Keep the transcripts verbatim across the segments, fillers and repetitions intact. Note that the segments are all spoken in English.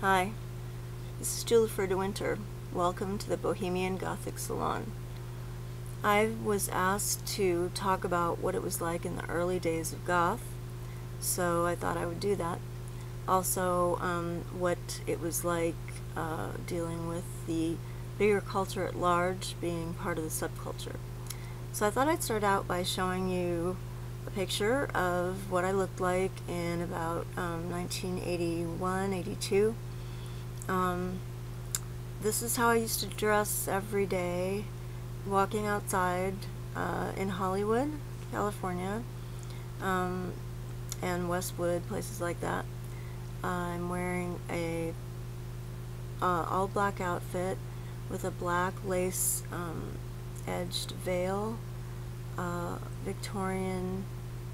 Hi, this is Jwlhyfer de Winter. Welcome to the Bohemian Gothic Salon. I was asked to talk about what it was like in the early days of goth, so I thought I would do that. Also, um, what it was like uh, dealing with the bigger culture at large, being part of the subculture. So I thought I'd start out by showing you a picture of what I looked like in about um, nineteen eighty-one, eighty-two. Um, this is how I used to dress every day, walking outside uh, in Hollywood, California, um, and Westwood, places like that. Uh, I'm wearing a uh, all-black outfit with a black lace um, edged veil, uh, Victorian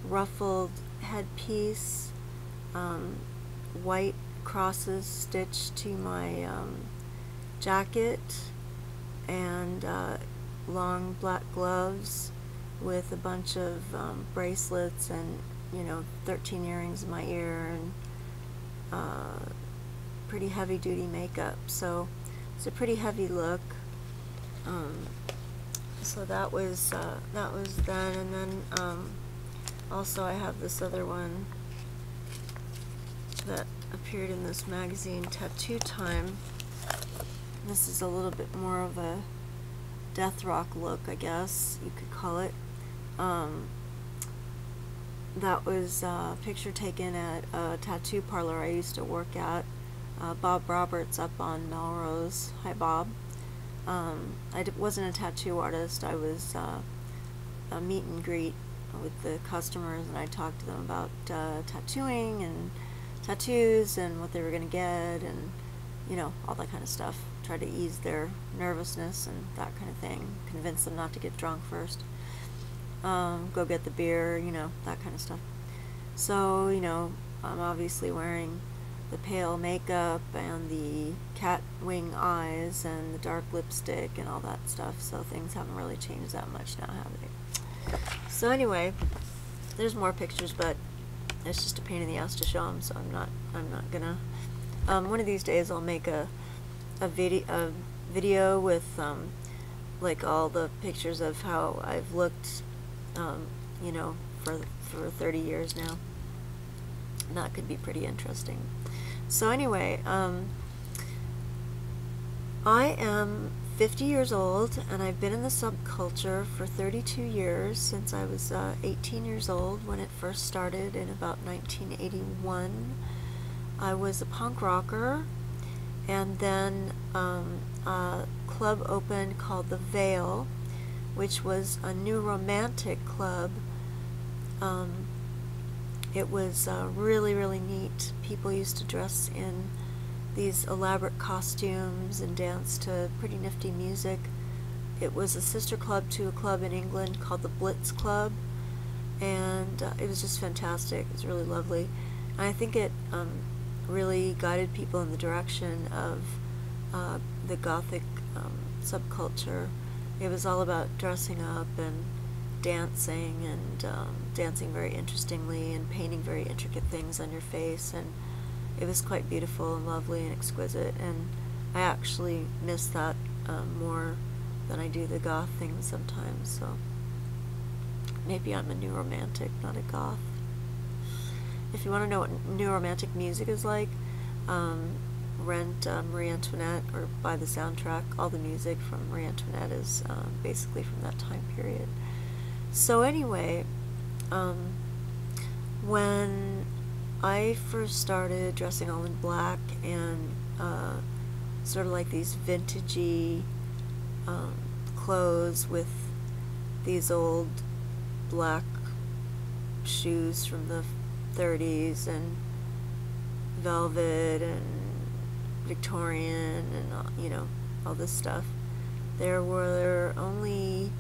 ruffled headpiece, um, white crosses stitched to my um, jacket, and uh, long black gloves with a bunch of um, bracelets and, you know, thirteen earrings in my ear, and uh, pretty heavy duty makeup. So it's a pretty heavy look. Um, so that was uh, that was then, and then um, also I have this other one that appeared in this magazine, Tattoo Time. This is a little bit more of a Death Rock look, I guess you could call it. Um, that was a picture taken at a tattoo parlor I used to work at, uh, Bob Roberts up on Melrose. Hi, Bob. Um, I d wasn't a tattoo artist. I was uh, a meet and greet with the customers, and I talked to them about uh, tattooing and tattoos and what they were going to get, and, you know, all that kind of stuff. Try to ease their nervousness and that kind of thing. Convince them not to get drunk first. Um, go get the beer, you know, that kind of stuff. So, you know, I'm obviously wearing the pale makeup and the cat wing eyes and the dark lipstick and all that stuff. So things haven't really changed that much now, have they? So anyway, there's more pictures, but it's just a pain in the ass to show them, so I'm not, I'm not gonna. Um, one of these days I'll make a, a video, a video with, um, like all the pictures of how I've looked, um, you know, for for thirty years now. And that could be pretty interesting. So anyway, um, I am fifty years old, and I've been in the subculture for thirty-two years, since I was uh, eighteen years old when it first started in about nineteen eighty-one. I was a punk rocker, and then um, a club opened called The Veil, which was a new romantic club. Um, it was uh, really, really neat. People used to dress in these elaborate costumes and dance to pretty nifty music. It was a sister club to a club in England called the Blitz Club, and uh, it was just fantastic. It was really lovely. And I think it um, really guided people in the direction of uh, the Gothic um, subculture. It was all about dressing up and dancing, and um, dancing very interestingly, and painting very intricate things on your face, and it was quite beautiful and lovely and exquisite, and I actually miss that um, more than I do the goth thing sometimes. So maybe I'm a new romantic, not a goth. If you want to know what new romantic music is like, um, rent uh, Marie Antoinette, or buy the soundtrack. All the music from Marie Antoinette is um, basically from that time period. So anyway, um, when I first started dressing all in black and uh, sort of like these vintagey um, clothes with these old black shoes from the thirties and velvet and Victorian and, you know, all this stuff, there were only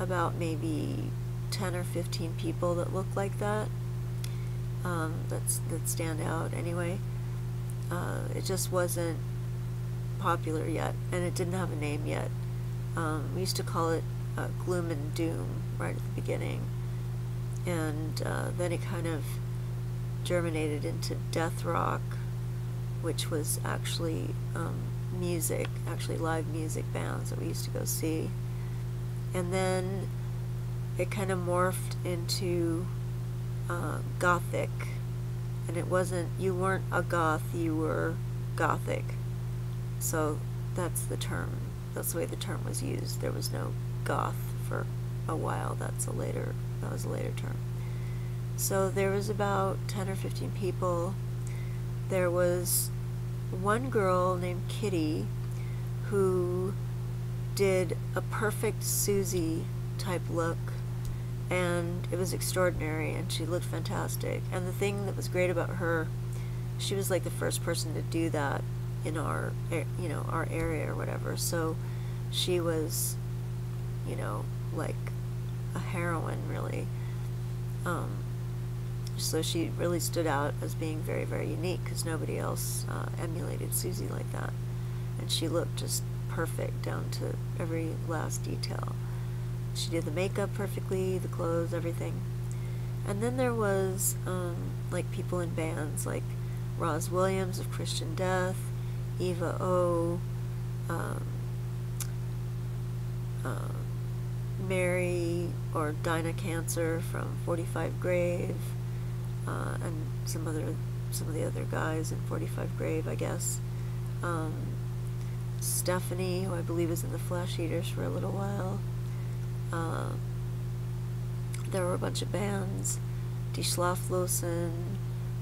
about maybe ten or fifteen people that looked like that. Um, that's, that stand out anyway. Uh, it just wasn't popular yet, and it didn't have a name yet. Um, we used to call it uh, Gloom and Doom right at the beginning, and uh, then it kind of germinated into Death Rock, which was actually um, music, actually live music bands that we used to go see. And then it kind of morphed into uh, gothic, and it wasn't, you weren't a goth, you were gothic. So that's the term, that's the way the term was used. There was no goth for a while, that's a later, that was a later term. So there was about ten or fifteen people. There was one girl named Kitty who did a perfect Susie type look, and it was extraordinary, and she looked fantastic. And the thing that was great about her, she was like the first person to do that in our, you know, our area or whatever. So she was, you know, like a heroine, really. Um, so she really stood out as being very, very unique, because nobody else uh, emulated Susie like that. And she looked just perfect down to every last detail. She did the makeup perfectly, the clothes, everything. And then there was um, like people in bands, like Rozz Williams of Christian Death, Eva O, um, uh, Marie or Dinah Cancer from forty-five Grave, uh, and some other, some of the other guys in forty-five Grave, I guess. Um, Stephanie, who I believe is in the Flesh Eaters for a little while. Uh, there were a bunch of bands, Die Schlaflosen,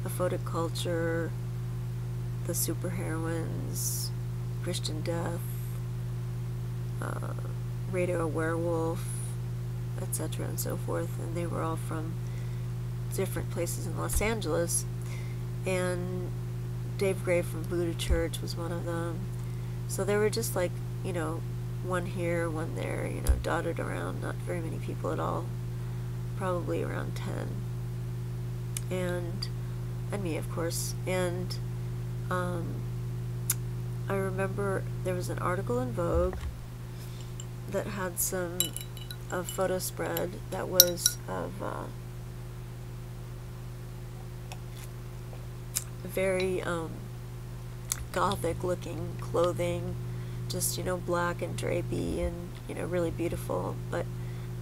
The Photoculture, The Superheroines, Christian Death, uh, Radio Werewolf, et cetera and so forth, and they were all from different places in Los Angeles. And Dave Grave from Voodoo Church was one of them. So they were just like, you know, one here, one there, you know, dotted around, not very many people at all, probably around ten. And, and me, of course. And um, I remember there was an article in Vogue that had some, a photo spread that was of uh, very um, gothic looking clothing, just, you know, black and drapey and, you know, really beautiful, but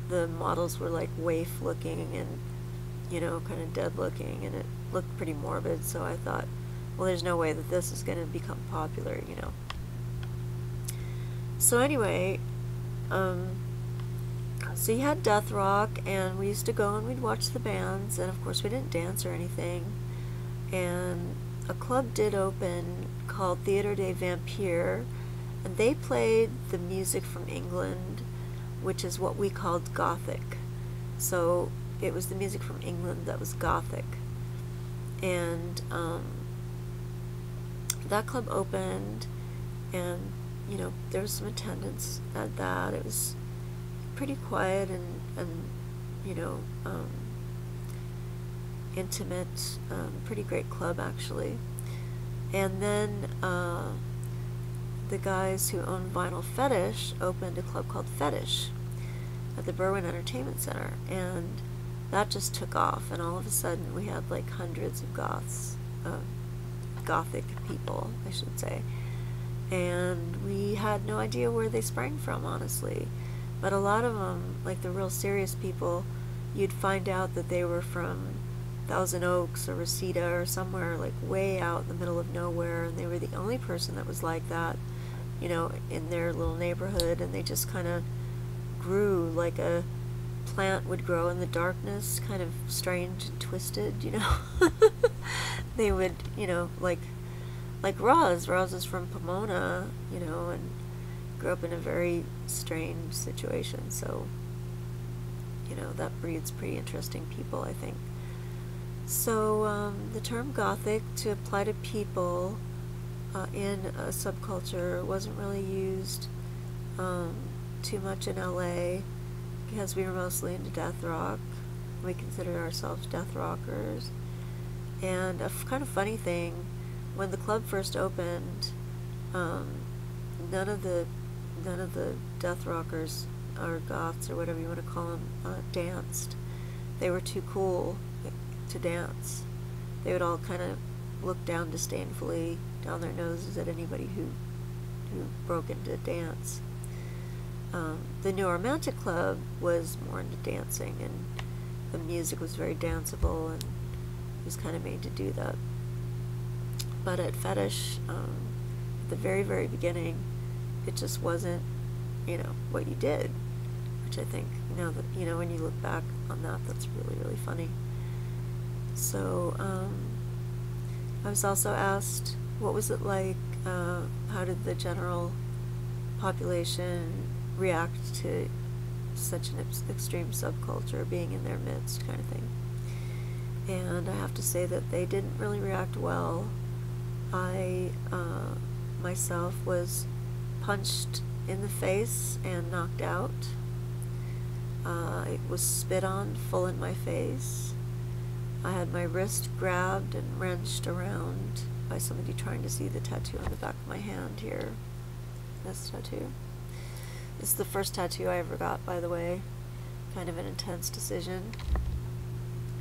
the models were like waif looking and, you know, kind of dead looking, and it looked pretty morbid. So I thought, well, there's no way that this is going to become popular, you know. So anyway, um, so you had Death Rock, and we used to go and we'd watch the bands, and of course we didn't dance or anything. And a club did open called Theatre des Vampires, and they played the music from England, which is what we called Gothic. So it was the music from England that was Gothic. And um, that club opened, and, you know, there was some attendance at that. It was pretty quiet and, and you know, um, intimate, um, pretty great club, actually. And then uh, the guys who owned Vinyl Fetish opened a club called Fetish at the Berwyn Entertainment Center, and that just took off, and all of a sudden we had like hundreds of goths, uh, gothic people, I should say, and we had no idea where they sprang from, honestly. But a lot of them, like the real serious people, you'd find out that they were from Thousand Oaks or Reseda or somewhere like way out in the middle of nowhere, and they were the only person that was like that, you know, in their little neighborhood. And they just kind of grew like a plant would grow in the darkness, kind of strange and twisted, you know. They would, you know, like like Rozz. Rozz is from Pomona, you know, and grew up in a very strange situation. So, you know, that breeds pretty interesting people, I think. So um, the term Gothic to apply to people uh, in a subculture wasn't really used um, too much in L A, because we were mostly into death rock. We considered ourselves death rockers. And a f kind of funny thing, when the club first opened, um, none of the none of the death rockers or goths or whatever you want to call them uh, danced. They were too cool to dance. They would all kind of looked down disdainfully down their noses at anybody who, who broke into dance. Um, the New Romantic Club was more into dancing, and the music was very danceable, and was kind of made to do that. But at Fetish, um, at the very, very beginning, it just wasn't, you know, what you did, which I think, now that, you know, when you look back on that, that's really, really funny. So, um, I was also asked, what was it like, uh, how did the general population react to such an extreme subculture being in their midst, kind of thing. And I have to say that they didn't really react well. I, uh, myself was punched in the face and knocked out. Uh, it was spit on full in my face. I had my wrist grabbed and wrenched around by somebody trying to see the tattoo on the back of my hand here. This tattoo. This is the first tattoo I ever got, by the way. Kind of an intense decision.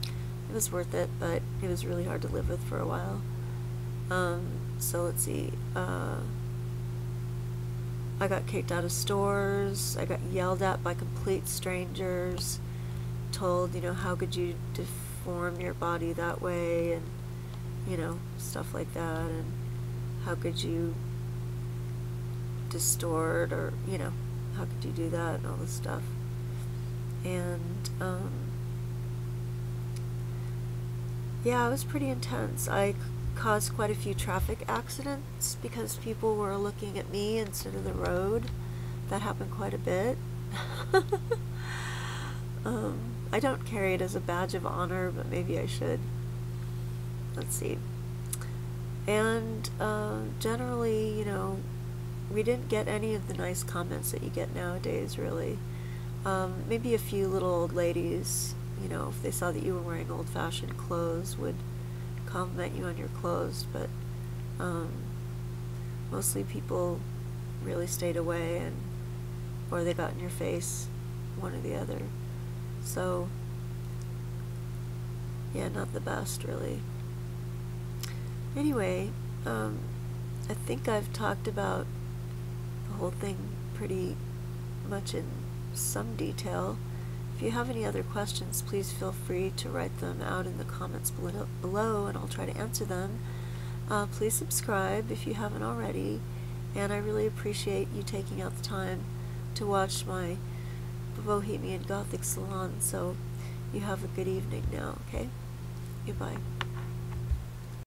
It was worth it, but it was really hard to live with for a while. Um, so let's see. Uh, I got kicked out of stores. I got yelled at by complete strangers. Told, you know, how could you deform your body that way? And, you know, stuff like that. And how could you distort, or, you know, how could you do that, and all this stuff. And, um, yeah, it was pretty intense. I caused quite a few traffic accidents because people were looking at me instead of the road. That happened quite a bit. um, I don't carry it as a badge of honor, but maybe I should. Let's see. And, uh, generally, you know, we didn't get any of the nice comments that you get nowadays, really. Um, maybe a few little old ladies, you know, if they saw that you were wearing old-fashioned clothes, would compliment you on your clothes, but um, mostly people really stayed away, and or they got in your face, one or the other. So, yeah, not the best, really. Anyway, um, I think I've talked about the whole thing pretty much in some detail. If you have any other questions, please feel free to write them out in the comments below, and I'll try to answer them. Uh, please subscribe if you haven't already, and I really appreciate you taking out the time to watch my Bohemian Gothic Salon, so you have a good evening now, okay? Goodbye.